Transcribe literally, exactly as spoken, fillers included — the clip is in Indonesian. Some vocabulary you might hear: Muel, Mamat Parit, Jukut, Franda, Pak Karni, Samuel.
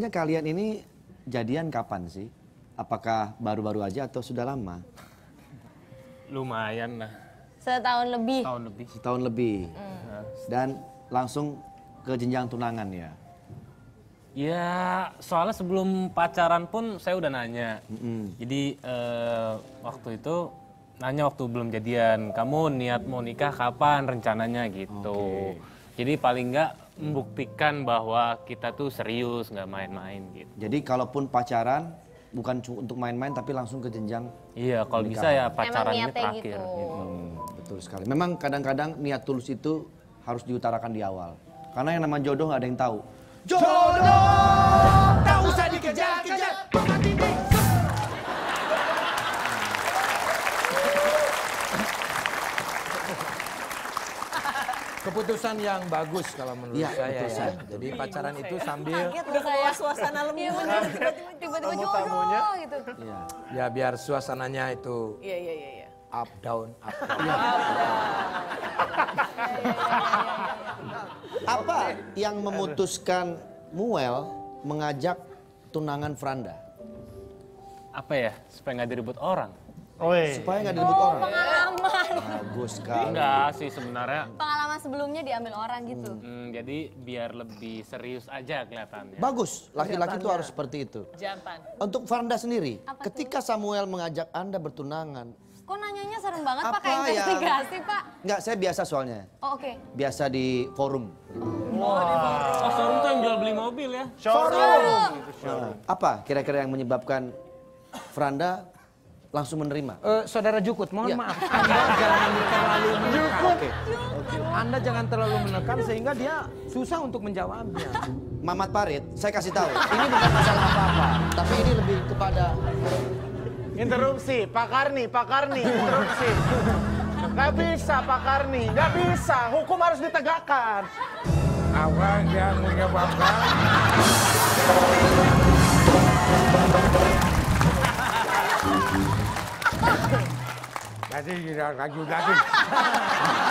Sebenarnya kalian ini jadian kapan sih? Apakah baru-baru aja atau sudah lama? Lumayan lah. Setahun lebih. Setahun lebih. Setahun lebih. Mm. Dan langsung ke jenjang tunangan ya? Ya, soalnya sebelum pacaran pun saya udah nanya. Mm-mm. Jadi eh, waktu itu nanya waktu belum jadian, kamu niat mau nikah kapan rencananya gitu. Okay. Jadi paling nggak membuktikan bahwa kita tuh serius, nggak main-main gitu. Jadi kalaupun pacaran bukan untuk main-main tapi langsung ke jenjang. Iya, kalau bisa ya pacarannya terakhir. Gitu. Gitu. Hmm, betul sekali. Memang kadang-kadang niat tulus itu harus diutarakan di awal. Karena yang namanya jodoh nggak ada yang tahu. Jodoh tak usah dikejar-kejar. Keputusan yang bagus kalau menurut ya, saya ya. Jadi pacaran itu sambil udah keluar suasana lembut, tiba-tiba jodoh gitu. Ya. Ya biar suasananya itu ya, ya, ya, ya. Up down, up down. Ya. Apa yang memutuskan Muel mengajak tunangan Franda? Apa ya, supaya nggak diribut orang. Oi. Supaya nggak dilebut oh, orang. Pengalaman. Bagus sekali. Enggak sih sebenarnya. Pengalaman sebelumnya diambil orang gitu. Hmm. Hmm, jadi biar lebih serius aja kelihatannya. Bagus, laki-laki itu harus seperti itu. Jampan. Untuk Franda sendiri, apa ketika itu? Samuel mengajak Anda bertunangan. Kok nanyanya serem banget Pak, kayak investigasi yang... Pak? Enggak, saya biasa soalnya. Oh oke. Okay. Biasa di forum. Wow. Oh, di forum. Oh, forum tuh yang jual beli mobil ya? Showroom. Showroom. Showroom. Apa kira-kira yang menyebabkan Franda langsung menerima? Uh, saudara Jukut, mohon ya. maaf. Anda jangan terlalu menekan. Okay. Okay. Anda jangan terlalu menekan sehingga dia susah untuk menjawabnya. Mamat Parit, saya kasih tahu. Ini bukan masalah apa-apa. Tapi ini lebih kepada... Interupsi, Pak Karni, Pak Karni, interupsi. Gak bisa, Pak Karni, gak bisa. Hukum harus ditegakkan. Apa yang menyebabkan... Nanti, nanti, nanti.